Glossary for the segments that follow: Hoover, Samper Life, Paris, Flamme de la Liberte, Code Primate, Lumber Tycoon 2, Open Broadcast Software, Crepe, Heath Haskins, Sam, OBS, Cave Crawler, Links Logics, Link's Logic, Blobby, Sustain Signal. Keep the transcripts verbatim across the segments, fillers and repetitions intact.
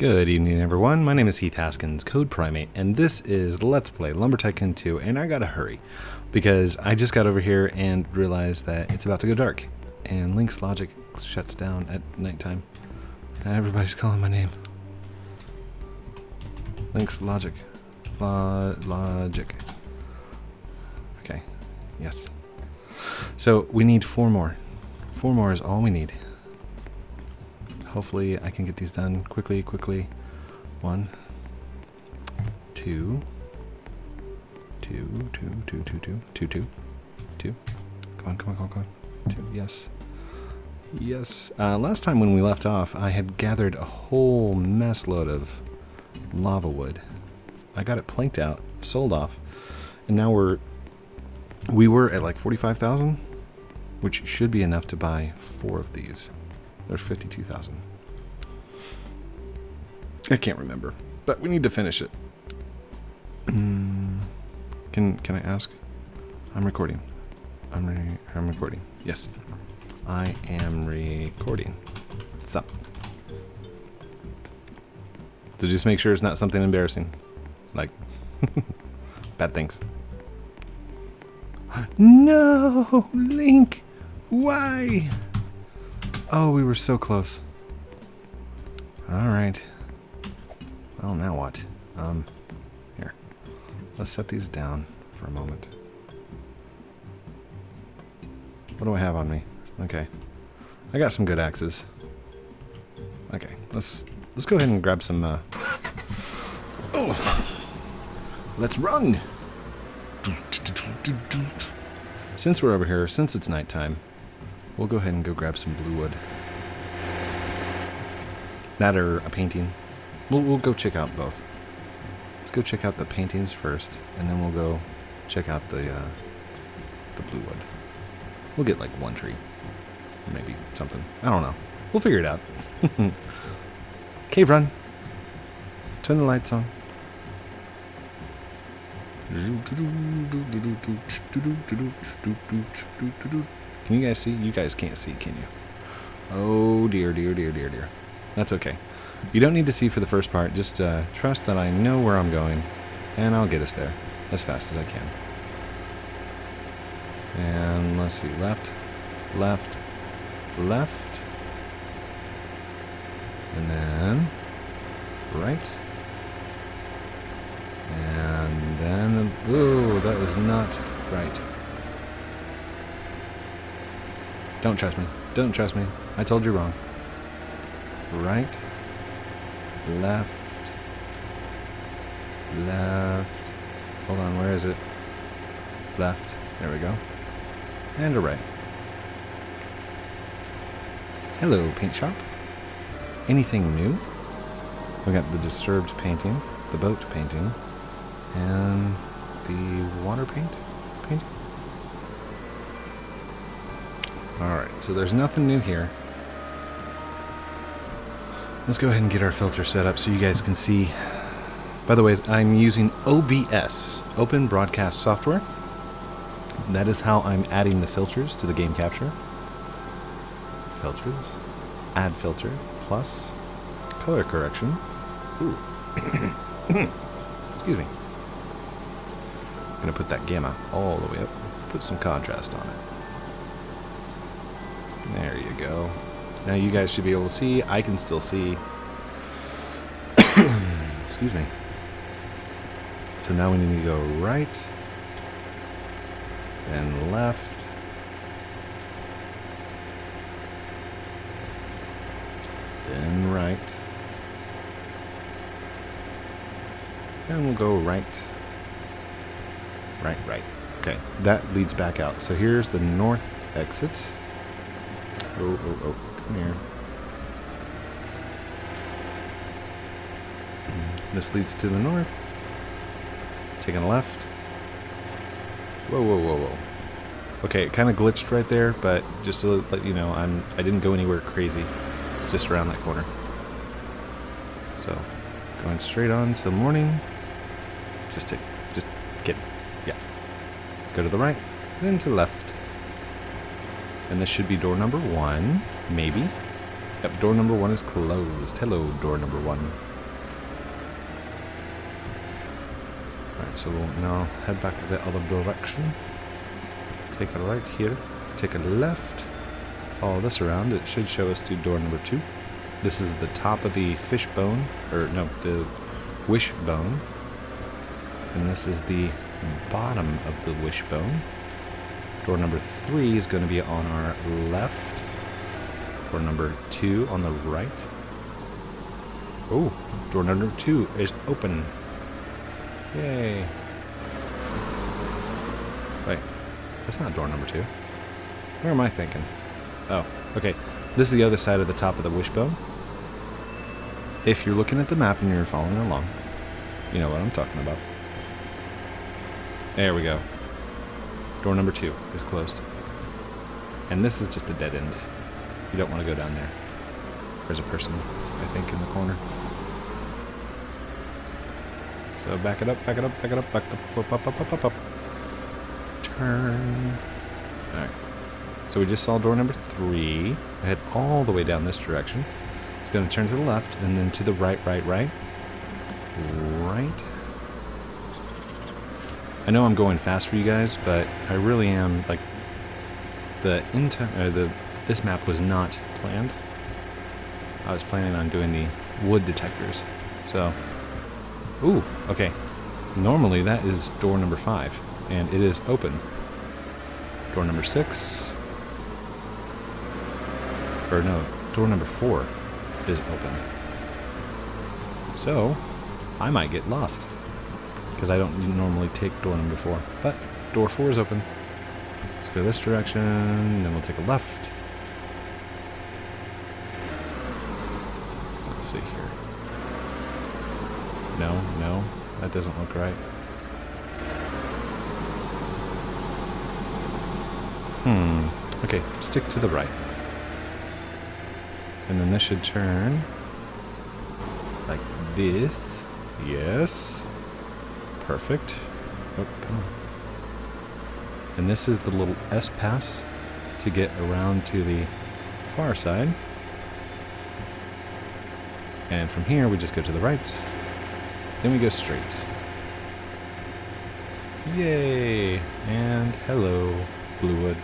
Good evening, everyone. My name is Heath Haskins, Code Primate, and this is Let's Play Lumber Tycoon two, and I gotta hurry because I just got over here and realized that it's about to go dark, and Link's Logic shuts down at nighttime. And everybody's calling my name. Link's Logic. Lo- logic. Okay. Yes. So we need four more. Four more is all we need. Hopefully I can get these done quickly, quickly. One, two, two, two, two, two, two, two, two, two. Come on, come on, come on, come on. Two, yes. Yes. Uh, last time when we left off, I had gathered a whole mess load of lava wood. I got it planked out, sold off, and now we're, we were at like forty-five thousand, which should be enough to buy four of these. There's fifty-two thousand. I can't remember, but we need to finish it. can can I ask? I'm recording. I'm re I'm recording. Yes, I am recording. What's up? So just make sure it's not something embarrassing, like bad things. No, Link. Why? Oh, we were so close. Alright. Well, now what? Um, here. Let's set these down for a moment. What do I have on me? Okay. I got some good axes. Okay, let's let's go ahead and grab some, uh... Oh! Let's run! Since we're over here, since it's nighttime, we'll go ahead and go grab some blue wood. That or a painting. We'll, we'll go check out both. Let's go check out the paintings first, and then we'll go check out the uh, the blue wood. We'll get like one tree. Maybe something. I don't know. We'll figure it out. Cave run. Turn the lights on. Can you guys see? You guys can't see, can you? Oh dear, dear, dear, dear, dear. That's okay. You don't need to see for the first part. Just uh, trust that I know where I'm going, and I'll get us there as fast as I can. And let's see. Left, left, left. And then right. And then... Ooh, that was not right. Don't trust me. Don't trust me. I told you wrong. Right. Left. Left. Hold on, where is it? Left. There we go. And a right. Hello, paint shop. Anything new? We got the disturbed painting, the boat painting, and the water paint painting. Alright, so there's nothing new here. Let's go ahead and get our filter set up so you guys can see. By the way, I'm using O B S, Open Broadcast Software. That is how I'm adding the filters to the game capture. Filters. Add filter. Plus. Color correction. Ooh. Excuse me. I'm going to put that gamma all the way up. Put some contrast on it. There you go. Now you guys should be able to see. I can still see. Excuse me. So now we need to go right. Then left. Then right. And we'll go right. Right, right. Okay. That leads back out. So here's the north exit. Oh, oh, oh, come here. This leads to the north. Taking a left. Whoa, whoa, whoa, whoa. Okay, it kind of glitched right there, but just to let you know, I'm, I didn't go anywhere crazy. It's just around that corner. So, going straight on till morning. Just to, just get, yeah. Go to the right, then to the left. And this should be door number one, maybe. Yep, door number one is closed. Hello, door number one. Alright, so we'll now head back the other direction. Take a right here. Take a left. Follow this around. It should show us to door number two. This is the top of the fishbone. Or, no, the wishbone. And this is the bottom of the wishbone. Door number three is going to be on our left. Door number two on the right. Oh, door number two is open. Yay. Wait, that's not door number two. Where am I thinking? Oh, okay. This is the other side of the top of the wishbone. If you're looking at the map and you're following along, you know what I'm talking about. There we go. Door number two is closed. And this is just a dead end. You don't want to go down there. There's a person, I think, in the corner. So back it up, back it up, back it up, back up, up, up, up, up, up. Turn. Alright. So we just saw door number three. I head all the way down this direction. It's going to turn to the left and then to the right, right, right. Right. I know I'm going fast for you guys, but I really am, like, the inter or the this map was not planned. I was planning on doing the wood detectors, so... Ooh, okay. Normally that is door number five, and it is open. Door number six... Or no, door number four is open. So, I might get lost. Because I don't normally take door number four. But door four is open. Let's go this direction, then we'll take a left. Let's see here. No, no, that doesn't look right. Hmm. Okay, stick to the right. And then this should turn like this. Yes. Perfect. Oh, come on. And this is the little S-pass to get around to the far side. And from here, we just go to the right. Then we go straight. Yay! And hello, Bluewood.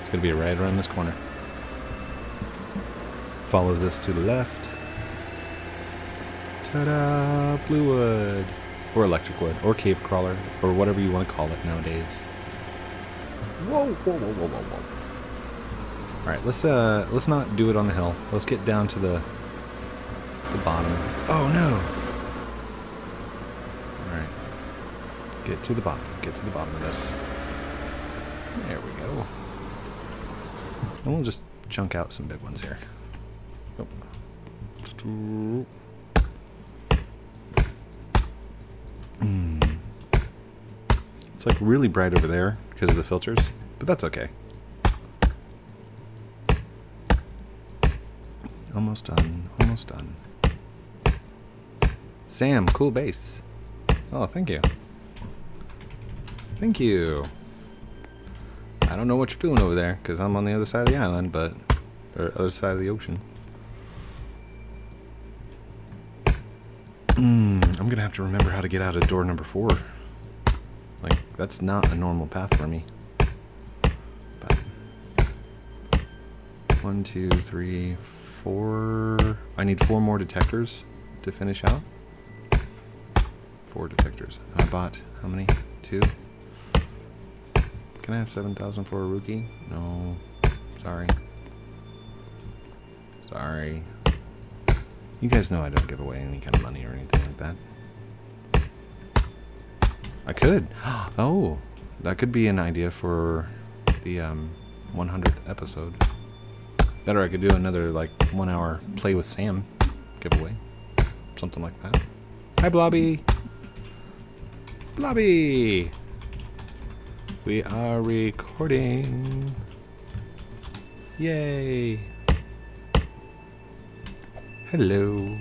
It's going to be right around this corner. Follow this to the left. Ta-da! Bluewood! Or electric wood, or cave crawler, or whatever you want to call it nowadays. Whoa, whoa, whoa, whoa, whoa, whoa! All right, let's uh, let's not do it on the hill. Let's get down to the the bottom. Oh no! All right, get to the bottom. Get to the bottom of this. There we go. And we'll just chunk out some big ones here. Oh. It's like really bright over there because of the filters, but that's okay. Almost done, almost done. Sam, cool bass. Oh, thank you. Thank you. I don't know what you're doing over there because I'm on the other side of the island, but, or other side of the ocean. Mm, I'm gonna have to remember how to get out of door number four. Like, that's not a normal path for me. But one, two, three, four. I need four more detectors to finish out. Four detectors. I bought how many? Two. Can I have seven thousand for a rookie? No. Sorry. Sorry. You guys know I don't give away any kind of money or anything like that. I could. Oh, that could be an idea for the um, one hundredth episode. That, or I could do another like one hour play with Sam giveaway, something like that. Hi, Blobby. Blobby. We are recording. Yay. Hello.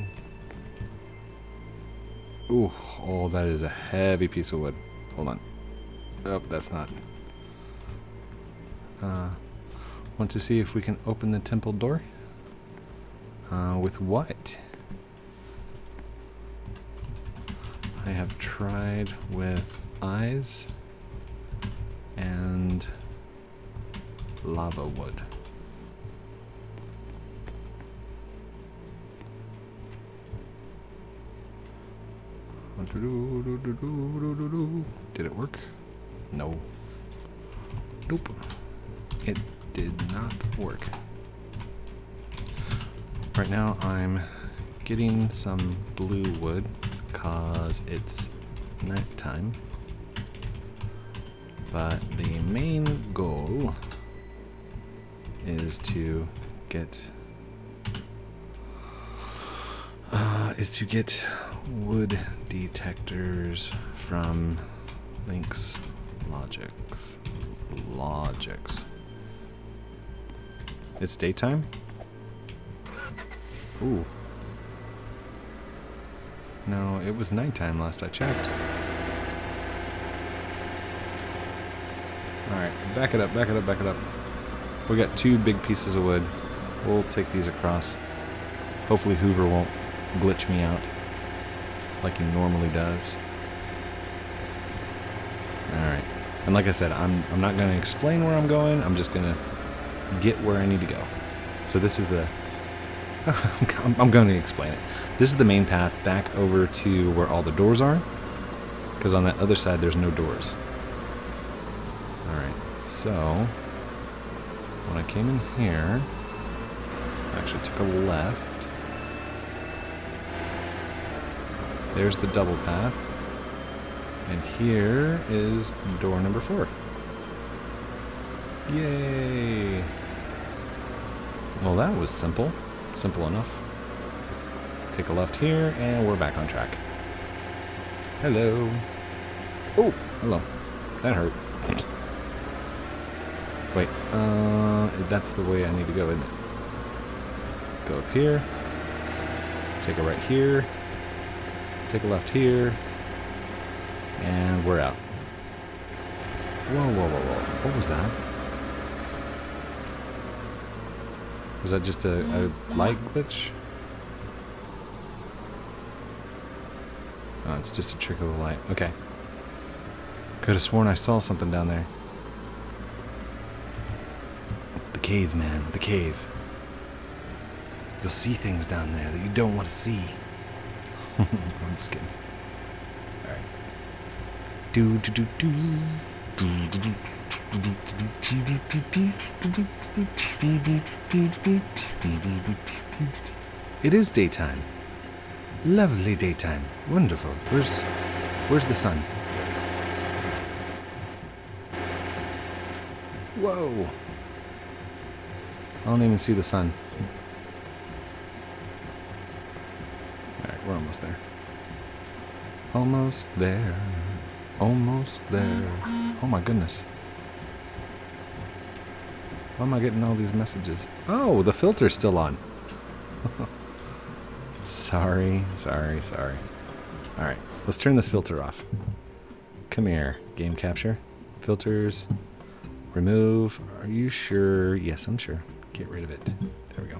Ooh, oh, that is a heavy piece of wood. Hold on. Oh, that's not. Uh, want to see if we can open the temple door? Uh, with what? I have tried with eyes and lava wood. Did it work? No. Nope. It did not work. Right now I'm getting some blue wood because it's nighttime. But the main goal is to get uh, is to get wood detectors from Link's Logics. Logics. It's daytime? Ooh. No, it was nighttime last I checked. Alright, back it up, back it up, back it up. We got two big pieces of wood. We'll take these across. Hopefully Hoover won't glitch me out like he normally does. Alright. And like I said, I'm, I'm not going to explain where I'm going. I'm just going to get where I need to go. So this is the... I'm going to explain it. This is the main path back over to where all the doors are. Because on that other side, there's no doors. Alright, so... when I came in here... I actually took a left. There's the double path. And here is door number four. Yay! Well, that was simple. Simple enough. Take a left here, and we're back on track. Hello. Oh, hello. That hurt. Wait, uh, that's the way I need to go, isn't it? Go up here. Take a right here. Take a left here, and we're out. Whoa, whoa, whoa, whoa. What was that? Was that just a, a light glitch? Oh, it's just a trick of the light. Okay. Could have sworn I saw something down there. The cave, man. The cave. You'll see things down there that you don't want to see. I'm just kidding. Alright. Do do do do do do do do. It is daytime. Lovely daytime. Wonderful. Where's where's the sun? Whoa. I don't even see the sun. We're almost there. Almost there. Almost there. Oh my goodness. Why am I getting all these messages? Oh, the filter's still on. Sorry, sorry, sorry. Alright, let's turn this filter off. Come here, game capture. Filters. Remove. Are you sure? Yes, I'm sure. Get rid of it. There we go.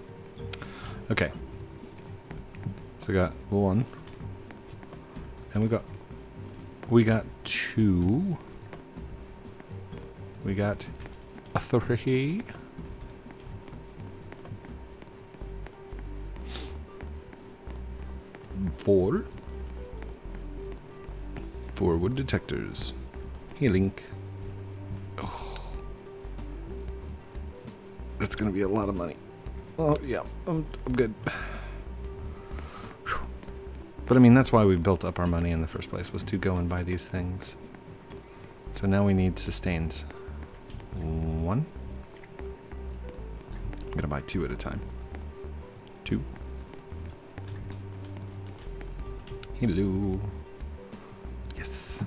Okay. So we got one, and we got, we got two, we got a three, four, four wood detectors. Hey, Link. Oh, that's gonna be a lot of money. Oh yeah, I'm, I'm good. But I mean, that's why we built up our money in the first place, was to go and buy these things. So now we need sustains. One. I'm gonna buy two at a time. Two. Hello. Yes.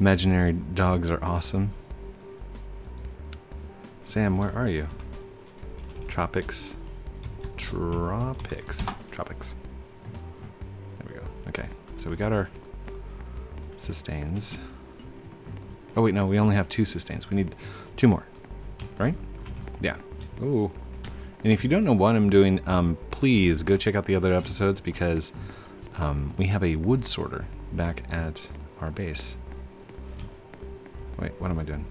Imaginary dogs are awesome. Sam, where are you? Tropics. Tropics. Tropics. There we go. Okay. So we got our sustains. Oh wait, no, we only have two sustains. We need two more. right? Yeah. Ooh. And if you don't know what I'm doing, um, please go check out the other episodes, because um, we have a wood sorter back at our base. Wait, what am I doing?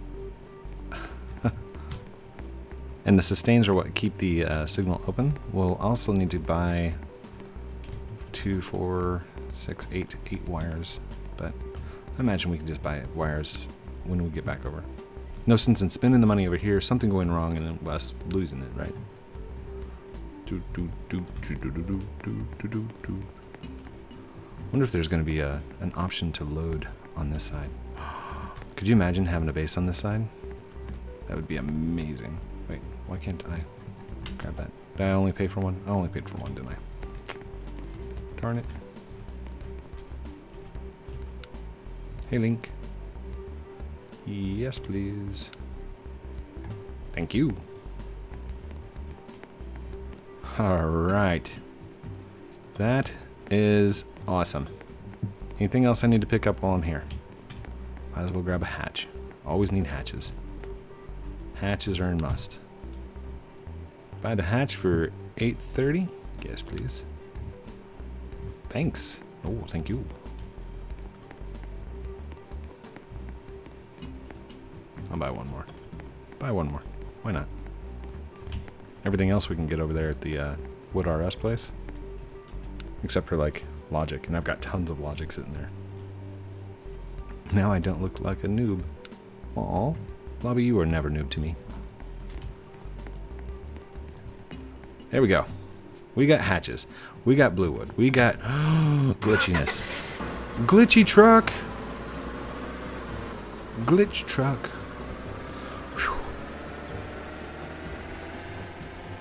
And the sustains are what keep the uh, signal open. We'll also need to buy two, four, six, eight, eight wires. But I imagine we can just buy wires when we get back over. No sense in spending the money over here, something going wrong, and then us losing it, right? Do, do, do, do, do, do, do, do, do, do. Wonder if there's going to be a, an option to load on this side. Could you imagine having a base on this side? That would be amazing. Wait, why can't I grab that? Did I only pay for one? I only paid for one, didn't I? Darn it. Hey, Link. Yes, please. Thank you. All right. That is awesome. Anything else I need to pick up while I'm here? Might as well grab a hatch. Always need hatches. Hatches are a must. Buy the hatch for eight thirty? Yes, please. Thanks. Oh, thank you. I'll buy one more. Buy one more. Why not? Everything else we can get over there at the uh, Wood R S place. Except for, like, logic. And I've got tons of logic sitting there. Now I don't look like a noob. Aw. Blobby, you were never noob to me. There we go. We got hatches. We got blue wood. We got glitchiness. Glitchy truck. Glitch truck. Whew.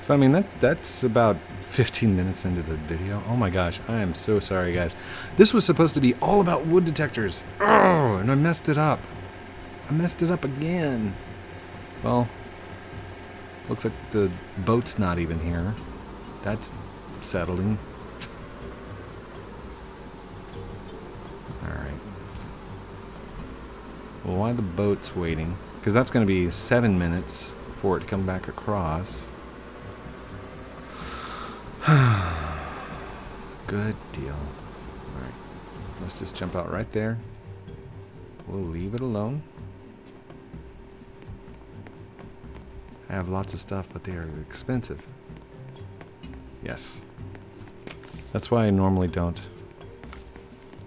So I mean that that's about fifteen minutes into the video. Oh my gosh, I am so sorry, guys. This was supposed to be all about wood detectors. Oh, and I messed it up. I messed it up again. Well, looks like the boat's not even here. That's settling. Alright. Well, why the boat's waiting? Because that's going to be seven minutes for it to come back across. Good deal. Alright. Let's just jump out right there. We'll leave it alone. I have lots of stuff, but they are expensive. Yes. That's why I normally don't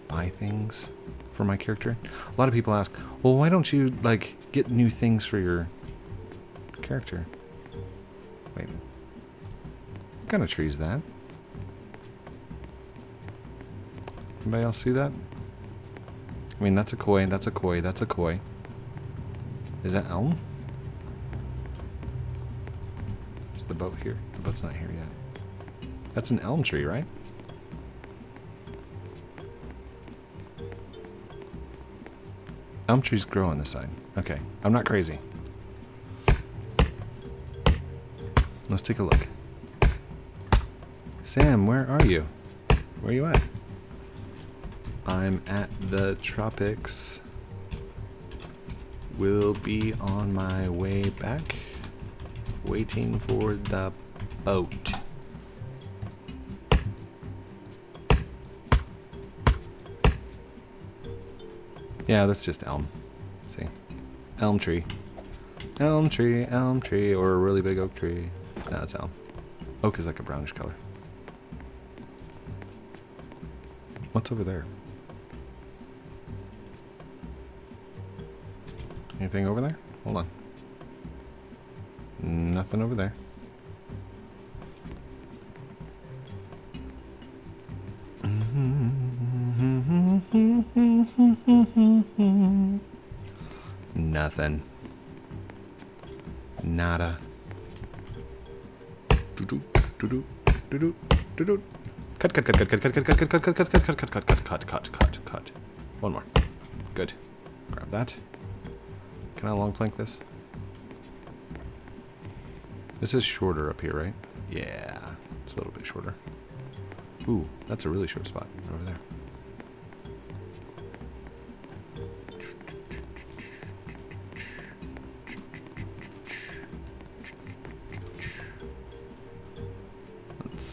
buy things for my character. A lot of people ask, well, why don't you, like, get new things for your character? Wait. What kind of tree is that? Anybody else see that? I mean, that's a koi, that's a koi, that's a koi. Is that elm? Is the boat here? The boat's not here yet. That's an elm tree, right? Elm trees grow on this side. Okay, I'm not crazy. Let's take a look. Sam, where are you? Where are you at? I'm at the tropics. Will be on my way back. Waiting for the boat. Yeah, that's just elm. See? Elm tree. Elm tree, elm tree, or a really big oak tree. No, it's elm. Oak is like a brownish color. What's over there? Anything over there? Hold on. Nothing over there. Nothing. Nada. Do-do, do-do, do-do, do-do. Cut, cut, cut, cut, cut, cut, cut, cut, cut, cut, cut, cut, cut, cut, cut, cut, cut, cut, cut. One more. Good. Grab that. Can I long plank this? This is shorter up here, right? Yeah, it's a little bit shorter. Ooh, that's a really short spot over there.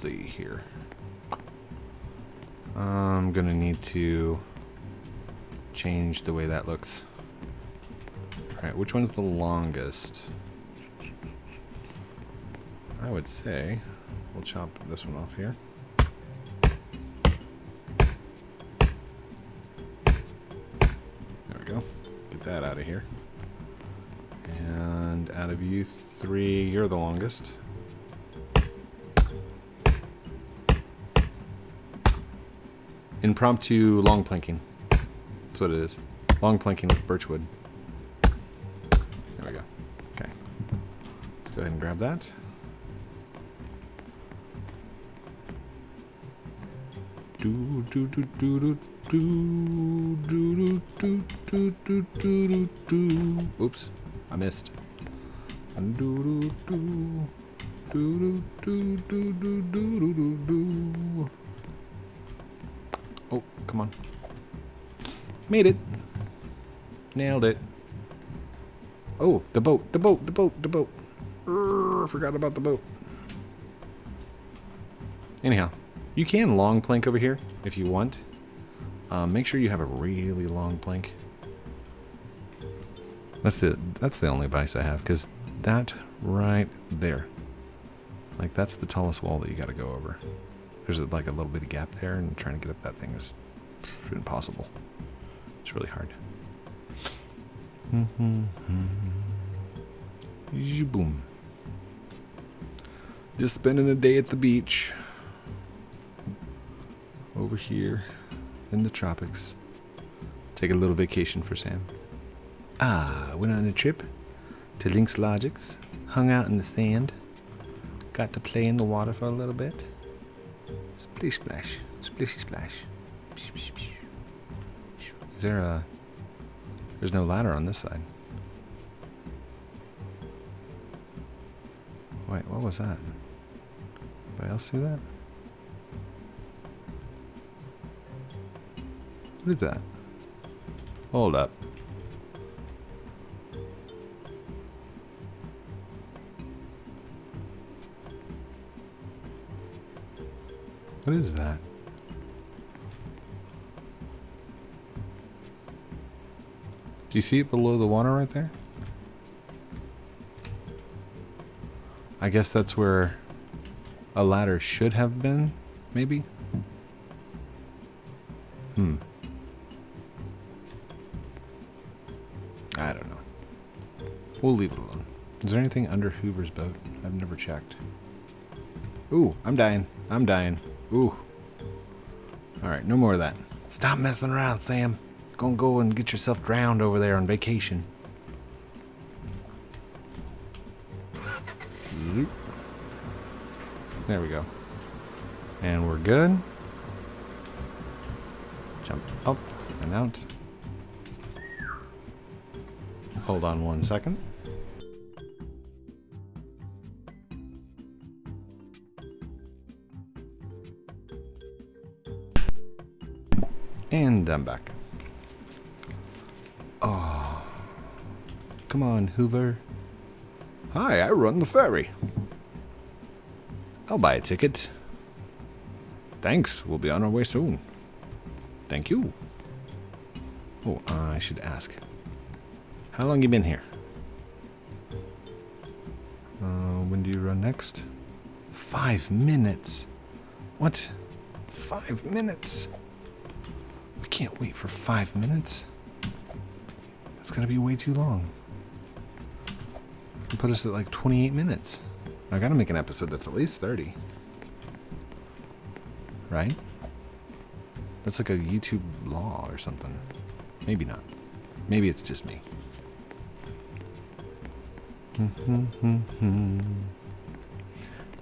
see here. I'm gonna need to change the way that looks. All right, which one's the longest? I would say we'll chop this one off here. There we go. Get that out of here. And out of you three, you're the longest. Impromptu long planking. That's what it is. Long planking with birchwood. There we go. Okay. Let's go ahead and grab that. Do do do do do do do do do do do do. Oops, I missed. Do do do do do do do do do. Oh, come on! Made it. Nailed it. Oh, the boat, the boat, the boat, the boat. Urgh, forgot about the boat. Anyhow. You can long plank over here if you want. Um, make sure you have a really long plank. That's the that's the only advice I have, because that right there, like that's the tallest wall that you got to go over. There's like a little bit of gap there, and trying to get up that thing is impossible. It's really hard. Zaboom. Just spending a day at the beach. Over here in the tropics. Take a little vacation for Sam. Ah, went on a trip to Link's Logic, hung out in the sand, got to play in the water for a little bit. Splish splash, splishy splash. Is there a... There's no ladder on this side. Wait, what was that? Anybody else see that? What is that? Hold up. What is that? Do you see it below the water right there? I guess that's where a ladder should have been, maybe? Hmm. I don't know. We'll leave it alone. Is there anything under Hoover's boat? I've never checked. Ooh, I'm dying. I'm dying. Ooh. Alright, no more of that. Stop messing around, Sam. Gonna go and get yourself drowned over there on vacation. There we go. And we're good. Jump up and out. Hold on one second. And I'm back. Oh. Come on, Hoover. Hi, I run the ferry. I'll buy a ticket. Thanks, we'll be on our way soon. Thank you. Oh, uh, I should ask. How long you been here? Uh, when do you run next? Five minutes. What? Five minutes? We can't wait for five minutes. That's gonna be way too long. It'll put us at like twenty-eight minutes. I gotta make an episode that's at least thirty. Right? That's like a YouTube law or something. Maybe not. Maybe it's just me.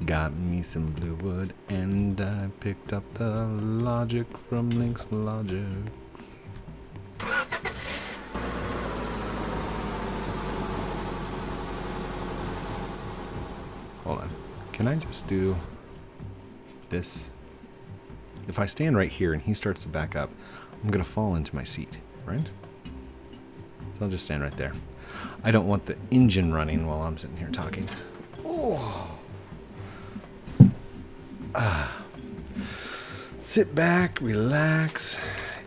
Got me some blue wood and I picked up the logic from Link's Logic. Hold on. Can I just do this? If I stand right here and he starts to back up, I'm gonna fall into my seat, right? So I'll just stand right there. I don't want the engine running while I'm sitting here talking. Oh. Ah. Sit back, relax,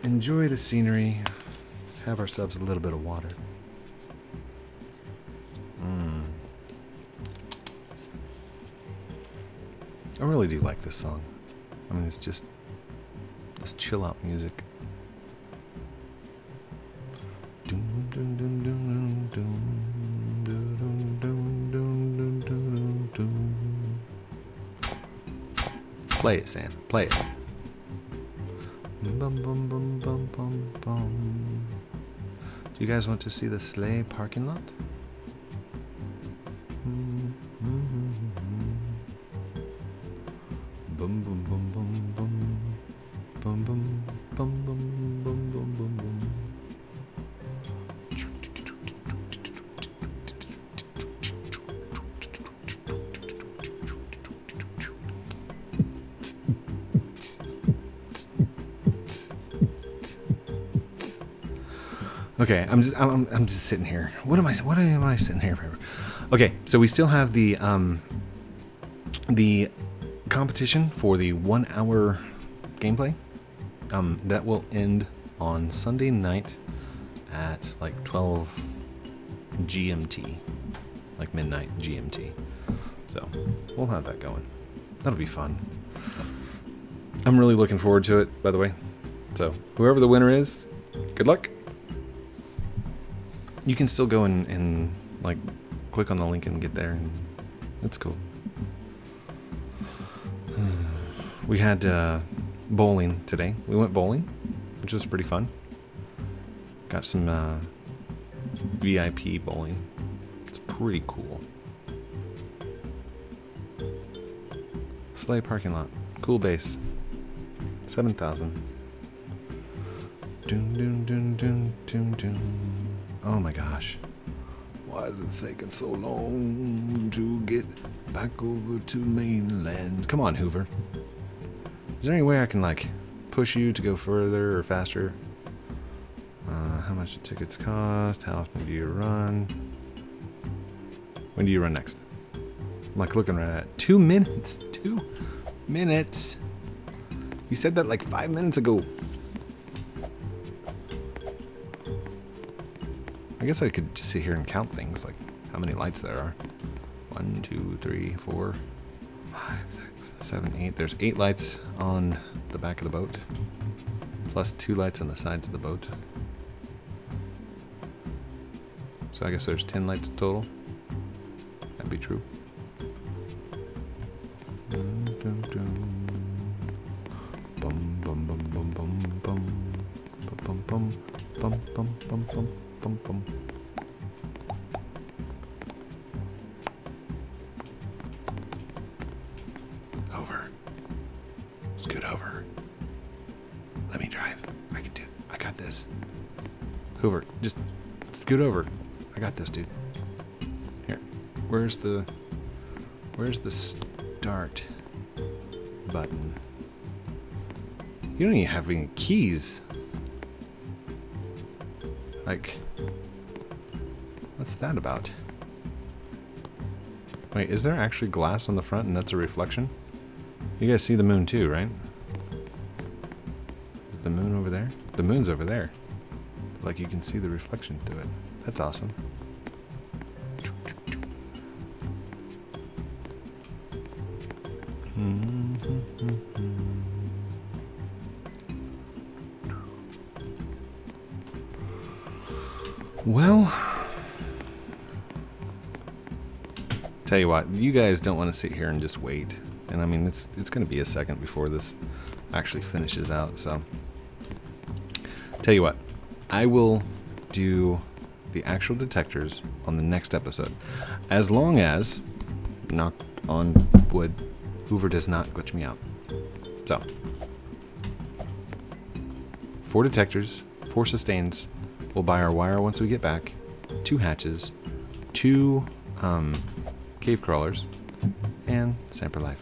enjoy the scenery, have ourselves a little bit of water. Mm. I really do like this song. I mean, it's just this chill out music. Doom, doom, doom, doom, doom. Play it, Sam. Play it. Bum, bum, bum, bum, bum, bum. Do you guys want to see the sleigh parking lot? Okay, I'm just I'm I'm just sitting here. What am I what am I sitting here for? Okay, so we still have the um the competition for the one hour gameplay. Um that will end on Sunday night at like twelve G M T. Like midnight G M T. So we'll have that going. That'll be fun. I'm really looking forward to it, by the way. So whoever the winner is, good luck. You can still go and, and like click on the link and get there, and that's cool. We had uh, bowling today. We went bowling, which was pretty fun. Got some uh, V I P bowling. It's pretty cool. Sleigh parking lot. Cool base. seven thousand. Doom, doom, doom, doom, doom, doom. Oh my gosh. Why is it taking so long to get back over to mainland? Come on, Hoover. Is there any way I can, like, push you to go further or faster? Uh, how much do tickets cost? How often do you run? When do you run next? I'm, like, looking right at two minutes. Two minutes. You said that, like, five minutes ago. I guess I could just sit here and count things, like how many lights there are. One, two, three, four, five, six, seven, eight. There's eight lights on the back of the boat, plus two lights on the sides of the boat. So I guess there's ten lights total. That'd be true. Bum, bum, bum, bum, bum, bum, bum, bum, bum, bum, bum, bum. Bum, bum. Over. Scoot over. Let me drive. I can do it. I got this. Hoover, just scoot over. I got this, dude. Here. Where's the... Where's the start button? You don't even have any keys. Like... What's that about? Wait, is there actually glass on the front and that's a reflection? You guys see the moon too, right? Is the moon over there? The moon's over there. Like, you can see the reflection through it. That's awesome. Well... Tell you what, you guys don't want to sit here and just wait. And I mean, it's it's going to be a second before this actually finishes out. So, tell you what, I will do the actual detectors on the next episode. As long as, knock on wood, Hoover does not glitch me out. So, four detectors, four sustains. We'll buy our wire once we get back. Two hatches, two... Um, Cave Crawlers, and Samper Life.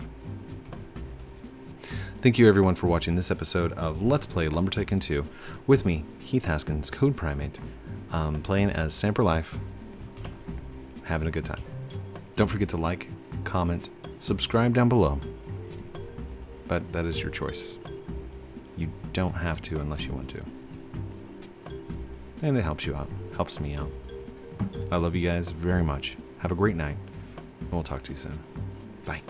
Thank you everyone for watching this episode of Let's Play Lumber Tycoon two with me, Heath Haskins, Code Primate, um, playing as Samper Life, having a good time. Don't forget to like, comment, subscribe down below, But that is your choice. You don't have to unless you want to. And it helps you out. Helps me out. I love you guys very much. Have a great night. And we'll talk to you soon. Bye.